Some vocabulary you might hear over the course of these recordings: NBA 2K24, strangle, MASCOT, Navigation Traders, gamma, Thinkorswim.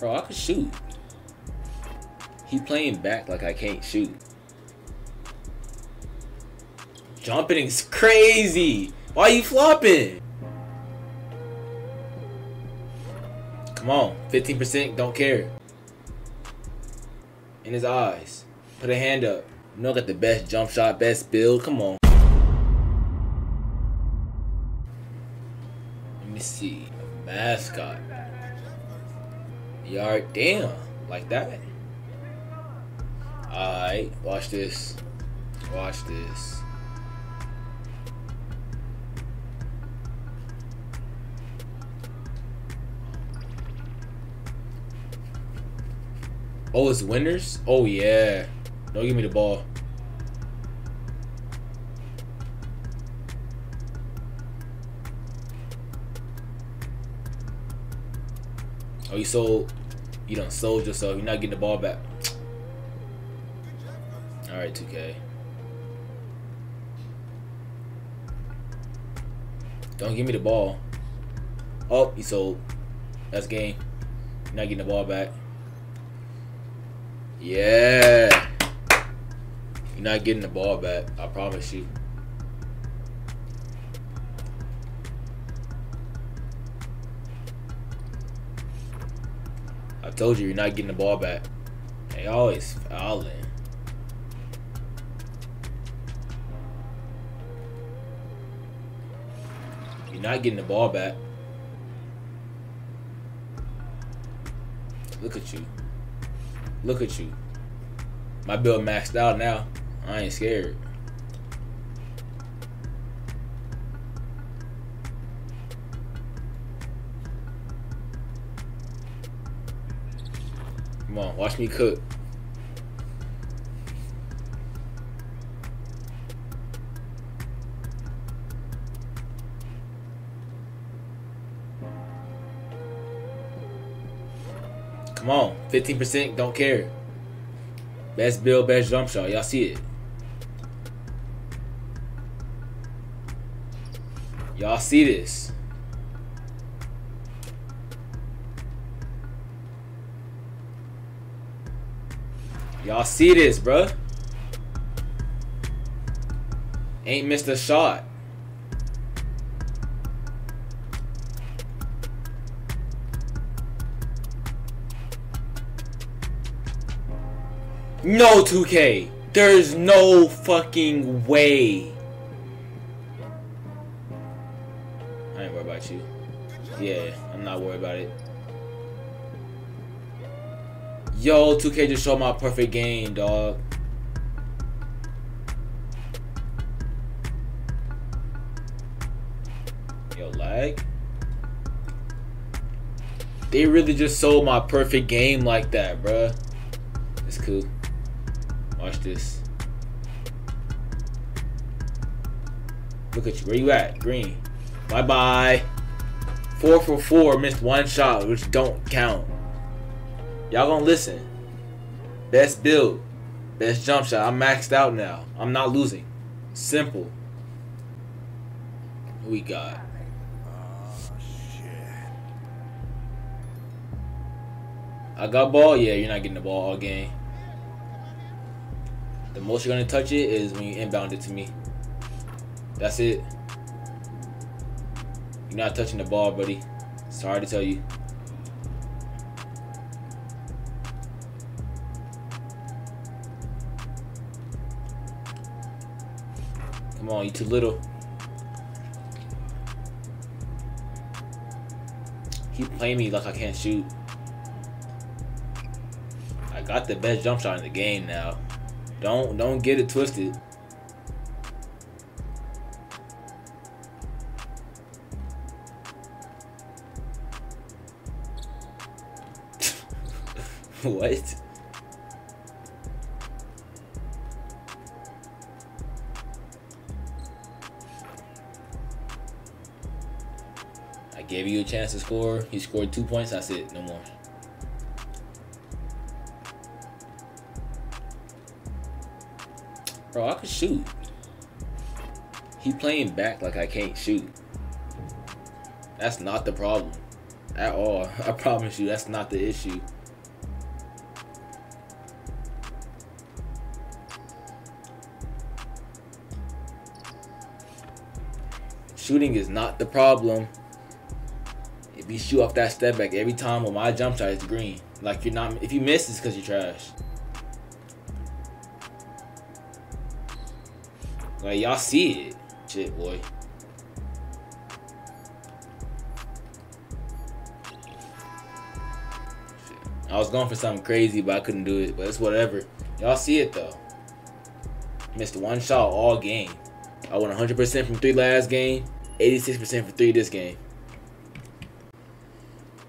Bro, I can shoot. He playing back like I can't shoot. Jumping is crazy. Why you flopping? Come on, 15%, don't care. In his eyes. Put a hand up. You know I got the best jump shot, best build. Come on. Let me see. Mascot. Yard, damn. Like that. Alright, watch this. Watch this. Oh, it's winners? Oh, yeah. Don't give me the ball. Oh, you sold. You done sold yourself. You're not getting the ball back. Alright, 2K. Don't give me the ball. Oh, you sold. That's game. You're not getting the ball back. Yeah, you're not getting the ball back. I promise you. I told you, you're not getting the ball back. They always fouling. You're not getting the ball back. Look at you. Look at you. My build maxed out now. I ain't scared. Come on, watch me cook. Come on, 15%, don't care. Best build, best jump shot. Y'all see it. Y'all see this. Y'all see this, bruh. Ain't missed a shot. No, 2K. There's no fucking way. I ain't worried about you. Yeah, I'm not worried about it. Yo, 2K just showed my perfect game, dog. Yo, lag. They really just sold my perfect game like that, bruh. It's cool. Watch this. Look at you. Where you at? Green. Bye bye. 4 for 4. Missed one shot, which don't count. Y'all gonna listen. Best build. Best jump shot. I'm maxed out now. I'm not losing. Simple. Who we got? Oh, shit. I got ball? Yeah, you're not getting the ball all game. The most you're gonna touch it is when you inbound it to me. That's it. You're not touching the ball, buddy. Sorry to tell you. Come on, you too little. He playing me like I can't shoot. I got the best jump shot in the game now. Don't get it twisted. What? I gave you a chance to score. He scored 2 points. That's it. No more. Bro, I can shoot. He playing back like I can't shoot. That's not the problem. at all. I promise you, that's not the issue. Shooting is not the problem. If you shoot off that step back every time with my jump shot, it's green. Like, you're not, if you miss, it's because you're trash. Like, y'all see it. Shit, boy. Shit. I was going for something crazy, but I couldn't do it. But it's whatever. Y'all see it, though. Missed one shot all game. I went 100% from 3 last game. 86% from 3 this game.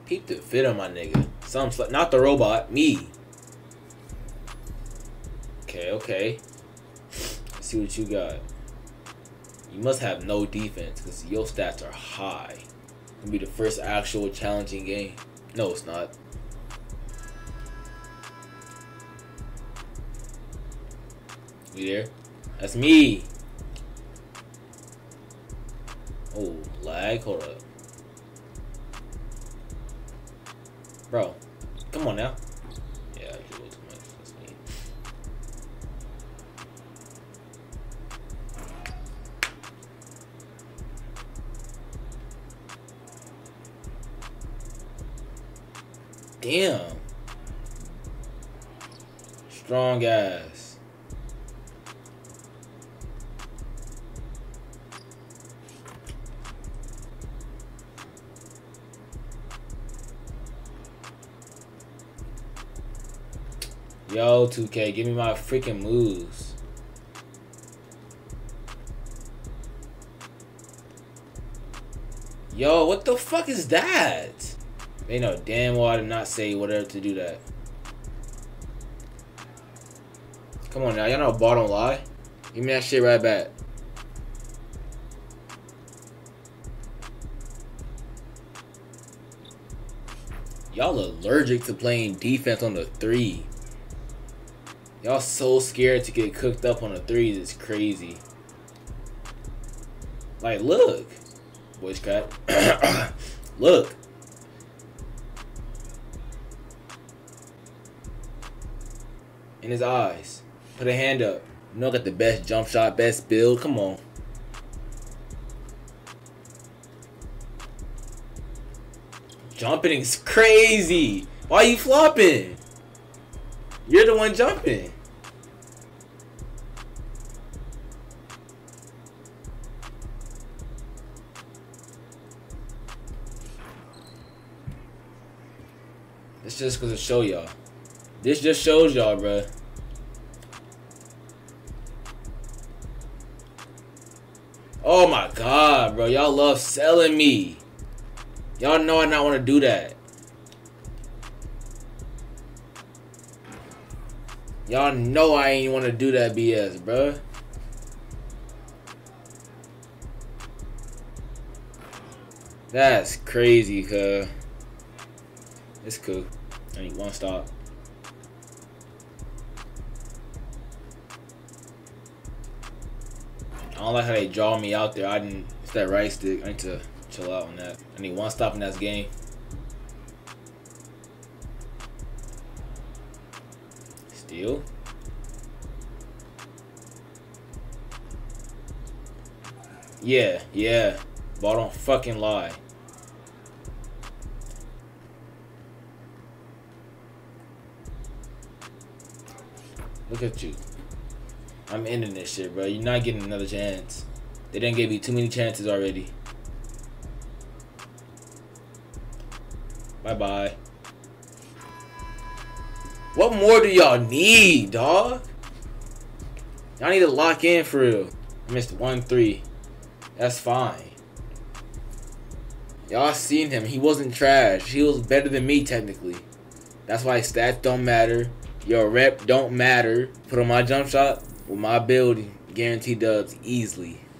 Keep the fit on my nigga. Not the robot, me. Okay, okay. Let's see what you got. You must have no defense because your stats are high. It'll be the first actual challenging game. No, it's not. You there? That's me. Oh, lag. Hold up. Bro, come on now. Yeah, I do a little too much. That's me. Damn. Strong ass. Yo, 2K, give me my freaking moves. Yo, what the fuck is that? They know damn well I did not say whatever to do that. Come on now, y'all know ball don't lie. Give me that shit right back. Y'all allergic to playing defense on the 3. Y'all so scared to get cooked up on the 3s, it's crazy. Like, look. Voice crack. Look. In his eyes. Put a hand up. You know I got the best jump shot, best build. Come on. Jumping is crazy. Why you flopping? You're the one jumping. It's just because it show y'all. This just shows y'all, bruh. Oh my god, bro. Y'all love selling me. Y'all know I not want to do that. Y'all know I ain't want to do that BS, bruh. That's crazy, cuz. It's cool. I need one stop. I don't like how they draw me out there. It's that right stick. I need to chill out on that. I need one stop in this game. Deal. Yeah, yeah. Ball don't fucking lie. Look at you. I'm ending this shit, bro. You're not getting another chance. They didn't give you too many chances already. Bye-bye. What more do y'all need, dog? Y'all need to lock in for real. I missed 1-3. That's fine. Y'all seen him. He wasn't trash. He was better than me, technically. That's why stats don't matter. Your rep don't matter. Put on my jump shot with my build, guaranteed dubs easily.